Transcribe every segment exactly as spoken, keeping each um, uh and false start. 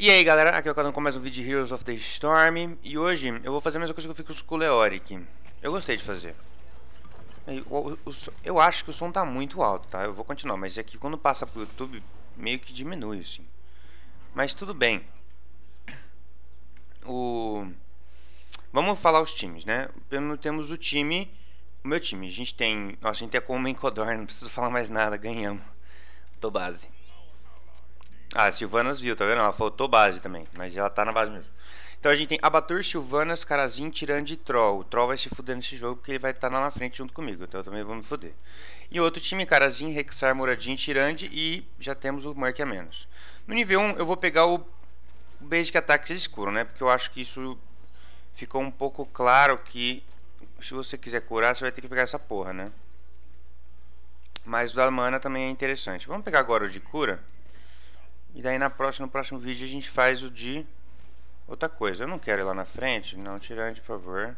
E aí galera, aqui é o Kharazim com mais um vídeo de Heroes of the Storm. E hoje eu vou fazer a mesma coisa que eu fiz com o Leoric. Eu gostei de fazer. Eu, eu, eu acho que o som tá muito alto, tá? Eu vou continuar, mas é que quando passa pro YouTube meio que diminui, assim. Mas tudo bem. O... Vamos falar os times, né? Temos o time... O meu time, a gente tem... Nossa, a gente tem como em Codor, não preciso falar mais nada, ganhamos. Tô base. Ah, Sylvanas viu, tá vendo? Ela faltou base também, mas ela tá na base mesmo. Então a gente tem Abatur, Sylvanas, Kharazim, Tyrande e Troll. O Troll vai se fuder nesse jogo porque ele vai estar tá lá na frente junto comigo, então eu também vou me fuder. E outro time, Kharazim, Rexxar, Moradinha, Tyrande e já temos o Murky a menos. No nível um eu vou pegar o Basic Attacks escuro, né? Porque eu acho que isso ficou um pouco claro que se você quiser curar você vai ter que pegar essa porra, né? Mas o da mana também é interessante. Vamos pegar agora o de cura. E daí na próxima, no próximo vídeo a gente faz o de outra coisa. Eu não quero ir lá na frente. Não, Tyrande, por favor.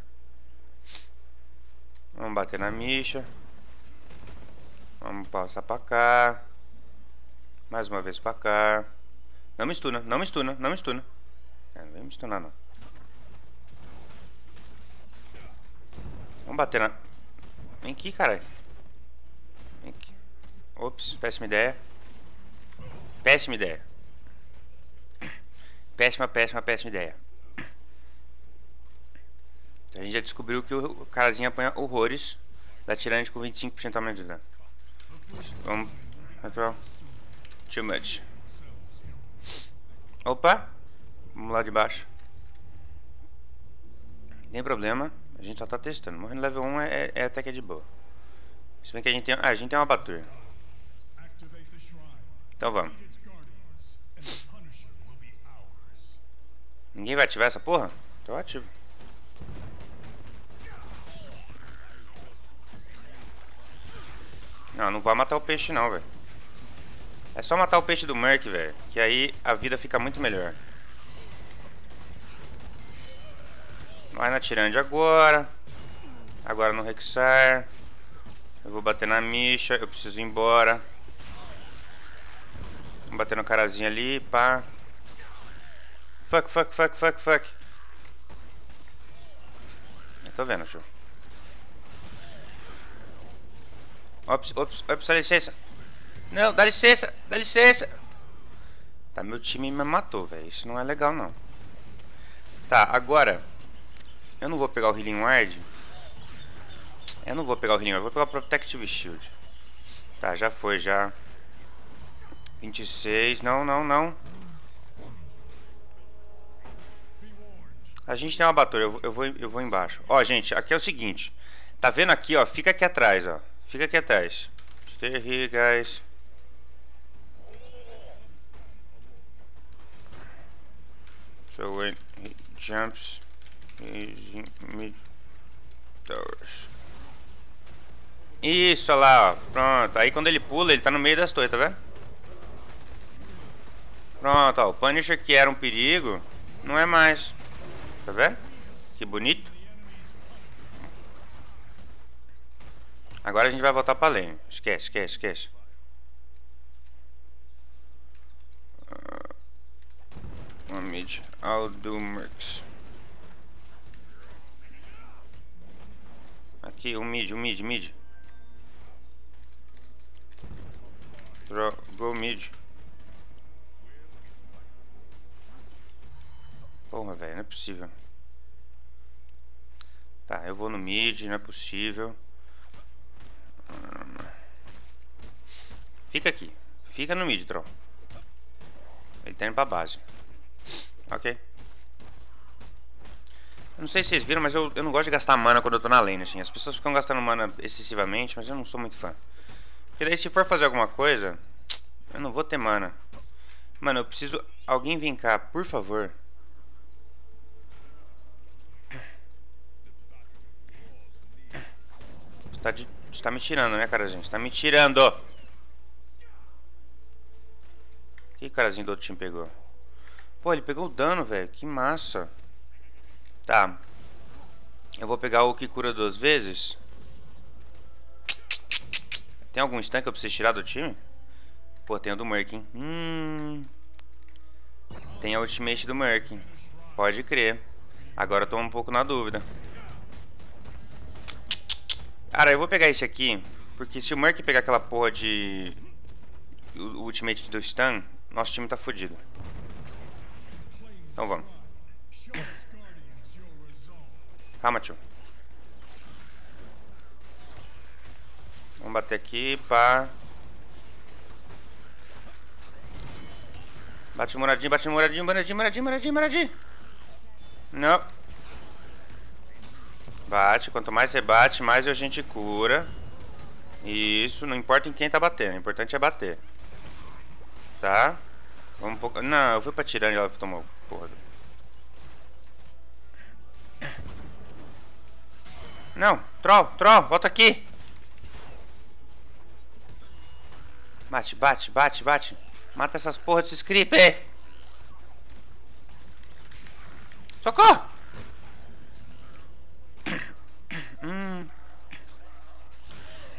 Vamos bater na micha. Vamos passar pra cá. Mais uma vez pra cá. Não me estuna, não me estuna, não me estuna. É, não vem me estunar não. Vamos bater na... Vem aqui, caralho. Vem aqui. Ops, péssima ideia. Péssima ideia. Péssima, péssima, péssima ideia. A gente já descobriu que o Kharazim apanha horrores da Tyrande com vinte e cinco por cento aumento de dano. Vamos... Natural. Too much. Opa. Vamos lá de baixo. Não tem problema. A gente só tá testando. Morrer no level um é, é até que é de boa. Se bem que a gente tem... Ah, a gente tem uma Abatur. Então vamos. Ninguém vai ativar essa porra? Então eu ativo. Não, não vai matar o peixe não, velho. É só matar o peixe do Murky, velho. Que aí a vida fica muito melhor. Vai na Tyrande agora. Agora no Rexxar. Eu vou bater na micha. Eu preciso ir embora. Vamos bater no Kharazim ali, pá. Fuck, fuck, fuck, fuck, fuck. Eu tô vendo, tio. Ops, ops, ops, dá licença. Não, dá licença, dá licença. Tá, meu time me matou, velho. Isso não é legal, não. Tá, agora... Eu não vou pegar o Healing Ward. Eu não vou pegar o Healing Ward, vou pegar o Protective Shield. Tá, já foi, já. vinte e seis, não, não, não. A gente tem uma batalha, eu, eu, vou, eu vou embaixo. Ó, gente, aqui é o seguinte. Tá vendo aqui, ó, fica aqui atrás, ó. Fica aqui atrás. Stay here, guys. So when he jumps... Isso, olha lá, ó. Pronto, aí quando ele pula, ele tá no meio das torres, tá vendo? Pronto, ó, o Punisher que era um perigo, não é mais. Tá vendo? Que bonito. Agora a gente vai voltar pra lane. Esquece, esquece, esquece. One mid, I'll do mercs. Aqui, um mid, um mid, mid. Draw, go mid. Porra, velho, não é possível. Tá, eu vou no mid, não é possível. Fica aqui. Fica no mid, Troll. Ele tá indo pra base. Ok. Não sei se vocês viram, mas eu, eu não gosto de gastar mana quando eu tô na lane, assim. As pessoas ficam gastando mana excessivamente, mas eu não sou muito fã. Porque daí se for fazer alguma coisa, eu não vou ter mana. Mano, eu preciso... Alguém vem cá, por favor. Você tá, de... Você tá me tirando, né, Kharazim? Você tá me tirando! O que Kharazim do outro time pegou? Pô, ele pegou o dano, velho. Que massa! Tá, eu vou pegar o que cura duas vezes. Tem algum stun que eu preciso tirar do time? Pô, tem o do Murky, hein? Hum. Tem a ultimate do Murky. Pode crer. Agora eu tô um pouco na dúvida. Cara, eu vou pegar esse aqui. Porque se o Murky pegar aquela porra de... o ultimate do stun, nosso time tá fudido. Então vamos. Calma, tio. Vamos bater aqui, pá. Bate moradinho, bate moradinho, moradinho, moradinho, moradinho, moradinho. Não. Bate, quanto mais você bate, mais a gente cura. Isso, não importa em quem tá batendo, o importante é bater. Tá? Vamos um pouco... Não, eu fui pra Tyrande e ela tomou porra. Não, troll, troll, volta aqui. Bate, bate, bate, bate. Mata essas porra desses creeper. Socorro! Hum.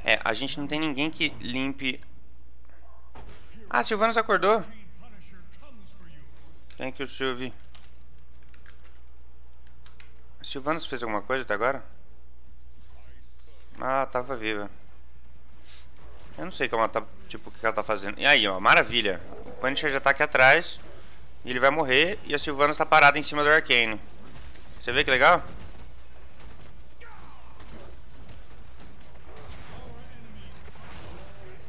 É, a gente não tem ninguém que limpe. Ah, a Sylvanas acordou. Quem que eu te ouvi? A Sylvanas fez alguma coisa até agora? Ah, tava viva. Eu não sei como ela tá, tipo, o que ela tá fazendo. E aí, ó, maravilha. O Punisher já tá aqui atrás. E ele vai morrer. E a Sylvanas tá parada em cima do Arcane. Você vê que legal?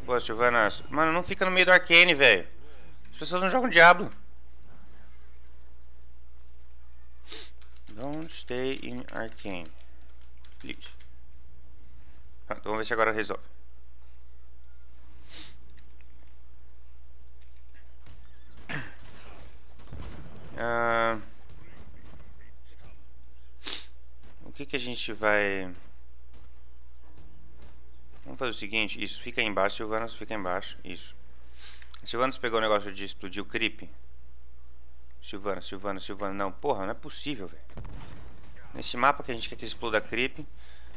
Boa, Sylvanas. Mano, não fica no meio do Arcane, velho. As pessoas não jogam Diablo. Don't stay in Arcane. Please. Pronto, vamos ver se agora resolve. Uh, o que que a gente vai... Vamos fazer o seguinte, isso, fica aí embaixo, Sylvanas, fica aí embaixo, isso. Sylvanas pegou o negócio de explodir o creep. Sylvanas, Sylvanas, Sylvanas, não, porra, não é possível, velho. Nesse mapa que a gente quer que exploda creep.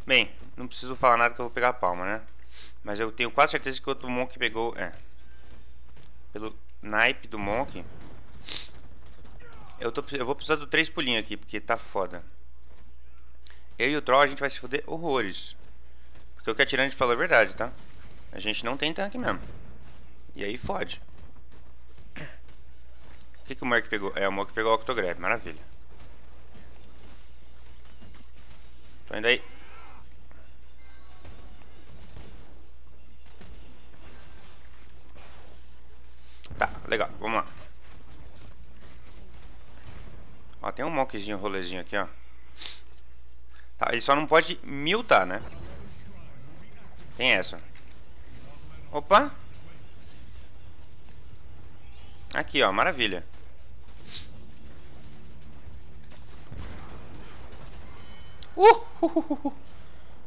Bem, não preciso falar nada que eu vou pegar a palma, né? Mas eu tenho quase certeza que o outro Monk pegou, é. Pelo naipe do Monk... Eu, tô, eu vou precisar do três pulinhos aqui, porque tá foda. Eu e o Troll a gente vai se foder horrores. Porque o que a Tyrande falou é verdade, tá? A gente não tem tanque mesmo. E aí fode. O que, que o Murky pegou? É, o Murky pegou o Octograb, maravilha. Tô indo aí. Tá, legal, vamos lá. Ó, tem um monkzinho rolezinho aqui, ó. Tá, ele só não pode miltar, né? Tem essa. Opa! Aqui, ó, maravilha. Uh! Uh! Uh!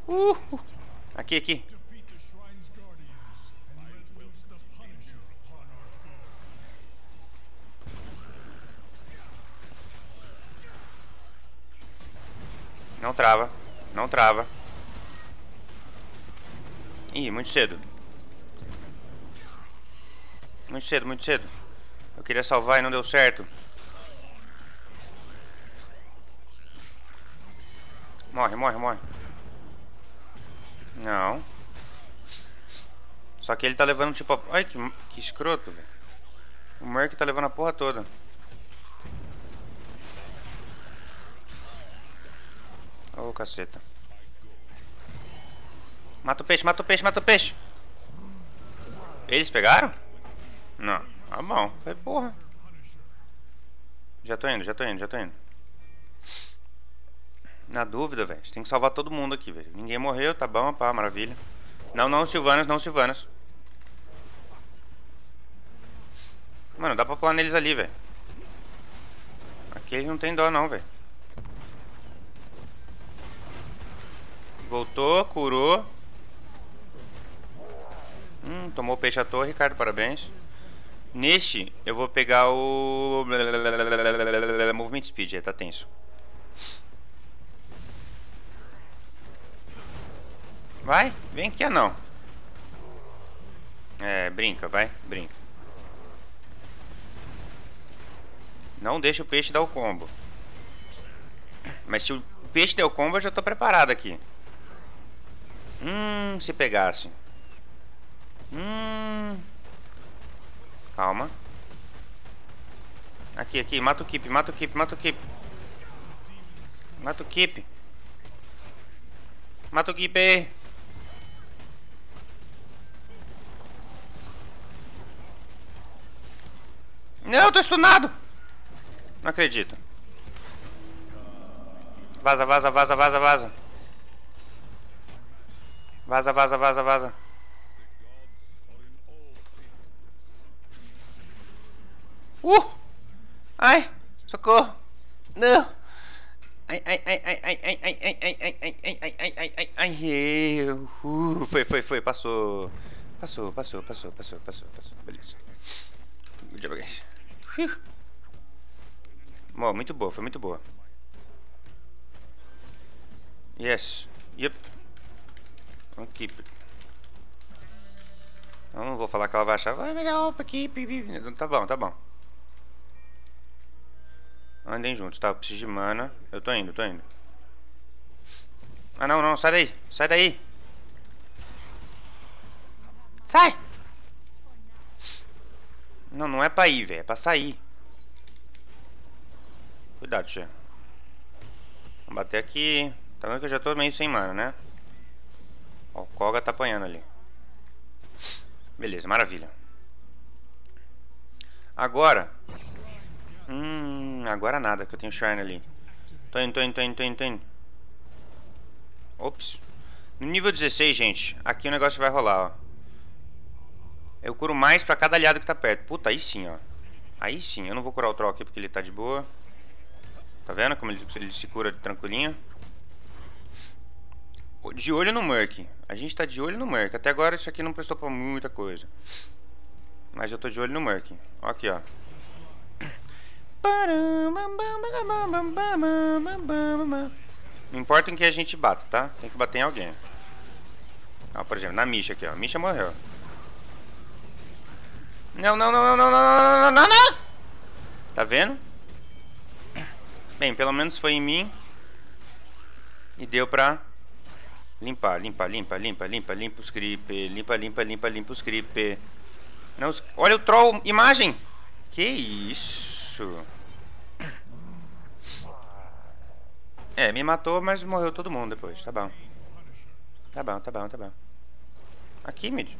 uh, uh. Aqui, aqui. Não trava, não trava. Ih, muito cedo. Muito cedo, muito cedo. Eu queria salvar e não deu certo. Morre, morre, morre. Não. Só que ele tá levando tipo a... Ai, que, que escroto, velho. O Murky tá levando a porra toda. Ô, oh, caceta. Mata o peixe, mata o peixe, mata o peixe. Eles pegaram? Não. Ah, bom. Foi porra. Já tô indo, já tô indo, já tô indo. Na dúvida, velho. Tem que salvar todo mundo aqui, velho. Ninguém morreu, tá bom, pá, maravilha. Não, não, Sylvanas, não, Sylvanas. Mano, dá pra pular neles ali, velho. Aqui eles não tem dó, não, velho. Voltou, curou. Hum, tomou o peixe à torre, Ricardo, parabéns. Neste, eu vou pegar o... Movement Speed, aí tá tenso. Vai, vem aqui ou não? É, brinca, vai, brinca. Não deixa o peixe dar o combo. Mas se o peixe der o combo, eu já tô preparado aqui. Hum, se pegasse. Hum. Calma. Aqui, aqui, mata o keep, mata o keep, mata o keep. Mata o keep. Mata o keep. Não, eu tô stunado. Não acredito. Vaza, vaza, vaza, vaza, vaza. Vaza, vaza, vaza, vaza. Uh! Ai! Socorro! Não! Ai, ai, ai, ai, ai, ai, ai, ai, ai, ai, ai, ai, ai, ai, ai, ai, ai, eu... Uh, foi, foi, foi, passou. Passou, passou, passou, passou, passou, passou. Beleza. Bom, muito boa, foi muito boa. Yes. Yep. Vamos keep. Eu não vou falar que ela vai achar. Vai pegar opa aqui. Tá bom, tá bom. Andem juntos, tá? Eu preciso de mana. Eu tô indo, tô indo. Ah não, não, sai daí. Sai daí. Sai! Não, não é pra ir, velho. É pra sair. Cuidado, tia. Vamos bater aqui. Tá vendo que eu já tô meio sem mana, né? Ó, o Koga tá apanhando ali. Beleza, maravilha. Agora. Hum, agora nada, que eu tenho Shine ali. Tô indo, tô indo, tô indo, tô indo, tô indo. Ops. No nível dezesseis, gente, aqui o negócio vai rolar, ó. Eu curo mais pra cada aliado que tá perto. Puta, aí sim, ó. Aí sim, eu não vou curar o troll aqui porque ele tá de boa. Tá vendo como ele, ele se cura tranquilinho? De olho no Murky. A gente tá de olho no Murky. Até agora isso aqui não prestou pra muita coisa. Mas eu tô de olho no Murky. Ó aqui, ó. Não importa em que a gente bata, tá? Tem que bater em alguém. Ó, por exemplo, na Misha aqui, ó. Misha morreu. Não, não, não, não, não, não, não, não, não. Tá vendo? Bem, pelo menos foi em mim. E deu pra... Limpar, limpar, limpar, limpar, limpar, limpa os creeper, limpa, limpa, limpa, limpa os creeper. Não, os... Olha o troll, imagem! Que isso! É, me matou, mas morreu todo mundo depois, tá bom. Tá bom, tá bom, tá bom. Aqui, mid.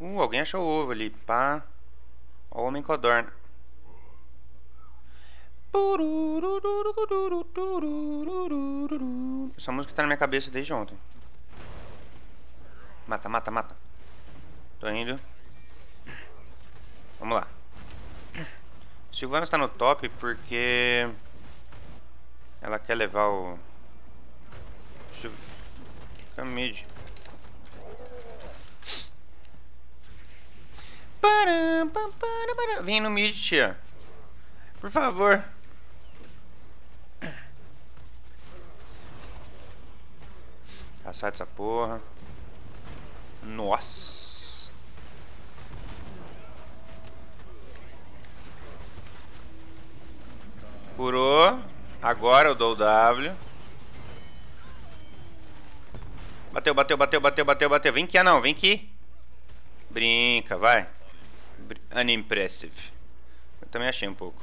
Uh, alguém achou o ovo ali, pá. Ó o homem codorna. Essa música tá na minha cabeça desde ontem. Mata, mata, mata. Tô indo. Vamos lá. Sylvanas tá no top porque ela quer levar o... Fica mid. Vem no mid, tia. Por favor. Sai dessa porra. Nossa. Curou. Agora eu dou o W. Bateu, bateu, bateu, bateu, bateu, bateu. Vem aqui, ah não, vem aqui. Brinca, vai. Unimpressive. Eu também achei um pouco.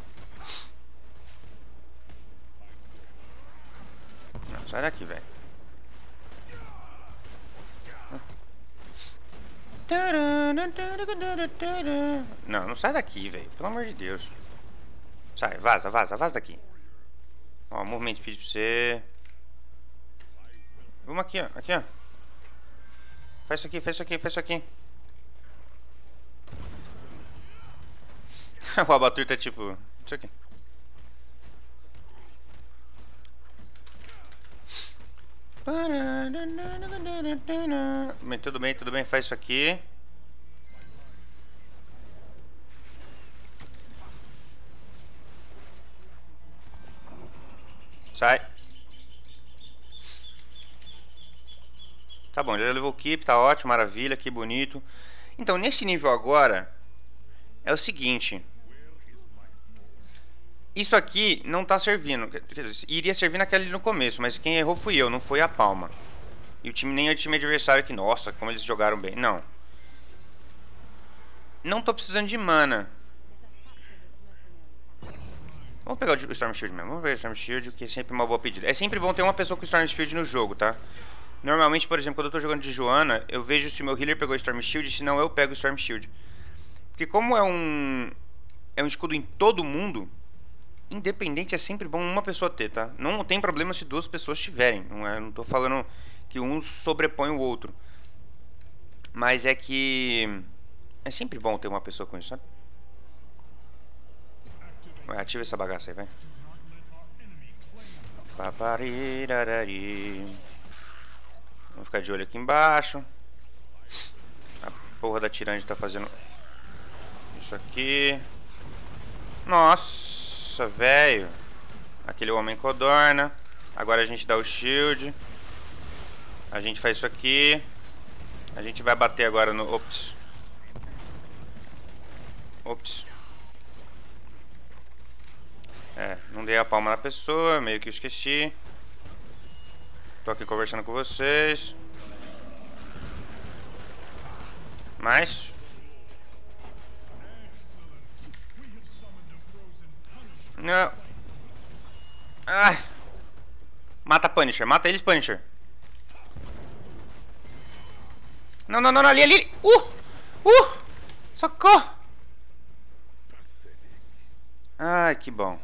Não, sai daqui, velho. Não, não sai daqui, velho. Pelo amor de Deus. Sai, vaza, vaza, vaza daqui. Ó, movimento speed pra você. Vamos aqui, ó. Aqui, ó. Faz isso aqui, faz isso aqui, faz isso aqui. O abatur tá tipo... Isso aqui. Bem, tudo bem, tudo bem, faz isso aqui. Sai. Tá bom, já levou o keep, tá ótimo, maravilha, que bonito. Então, nesse nível agora, é o seguinte. Isso aqui não tá servindo. Iria servir naquele no começo, mas quem errou fui eu, não foi a Palma. E o time, nem o time adversário que, nossa, como eles jogaram bem. Não. Não tô precisando de mana. Vamos pegar o Storm Shield mesmo. Vamos pegar o Storm Shield, que é sempre uma boa pedida. É sempre bom ter uma pessoa com Storm Shield no jogo, tá? Normalmente, por exemplo, quando eu tô jogando de Joana, eu vejo se o meu healer pegou o Storm Shield, se não eu pego o Storm Shield. Porque como é um... é um escudo em todo mundo, independente é sempre bom uma pessoa ter, tá? Não tem problema se duas pessoas tiverem. Não, é, não tô falando que um sobrepõe o outro. Mas é que... é sempre bom ter uma pessoa com isso, sabe? Ué, ativa essa bagaça aí, vai. Vamos ficar de olho aqui embaixo. A porra da Tyrande tá fazendo isso aqui. Nossa, velho. Aquele homem codorna. Agora a gente dá o shield. A gente faz isso aqui. A gente vai bater agora no... ops. Ops. É, não dei a palma na pessoa, meio que esqueci. Tô aqui conversando com vocês. Mas não. Ah. Mata Punisher, mata eles, Punisher. Não, não, não, não, ali, ali. Uh! Uh! Socorro! Ai, que bom.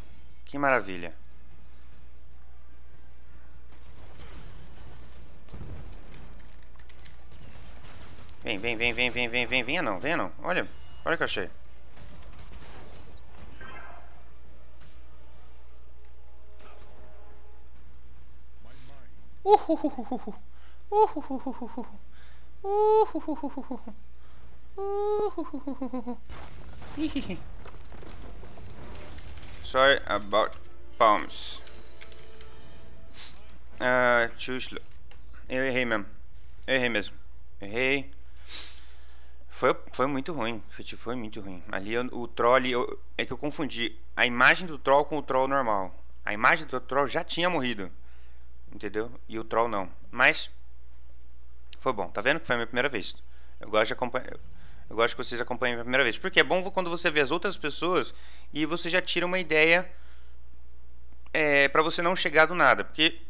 Que maravilha. Vem, vem, vem, vem, vem, vem, vem, venha não, venha não. Olha, olha o que eu achei. Sorry about palms. Ah, uh, eu errei mesmo. Eu errei mesmo. Errei. Foi, foi muito ruim. Foi muito ruim. Ali eu, o troll. Eu, é que eu confundi a imagem do troll com o troll normal. A imagem do troll já tinha morrido. Entendeu? E o troll não. Mas foi bom. Tá vendo que foi a minha primeira vez? Eu gosto de acompanhar. Eu gosto que vocês acompanhem pela primeira vez. Porque é bom quando você vê as outras pessoas e você já tira uma ideia, é, pra você não chegar do nada. Porque,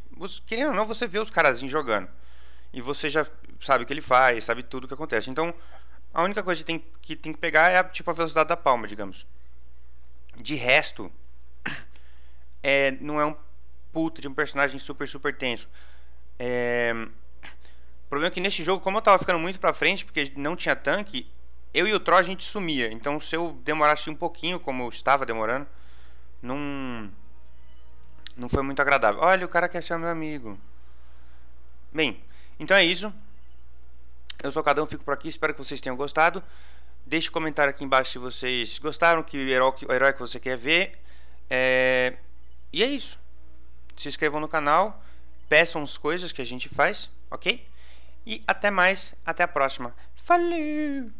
querendo ou não, você vê os carazinhos jogando. E você já sabe o que ele faz, sabe tudo o que acontece. Então, a única coisa que tem que, tem que pegar é a, tipo, a velocidade da palma, digamos. De resto, é, não é um puto de um personagem super, super tenso. É, o problema é que nesse jogo, como eu tava ficando muito pra frente, porque não tinha tanque... eu e o Troll a gente sumia, então se eu demorasse um pouquinho, como eu estava demorando, não, não foi muito agradável. Olha, o cara quer ser meu amigo. Bem, então é isso. Eu sou cada um, fico por aqui, espero que vocês tenham gostado. Deixe um comentário aqui embaixo se vocês gostaram, que o herói, o herói que você quer ver. É... e é isso. Se inscrevam no canal, peçam as coisas que a gente faz, ok? E até mais, até a próxima. Falou!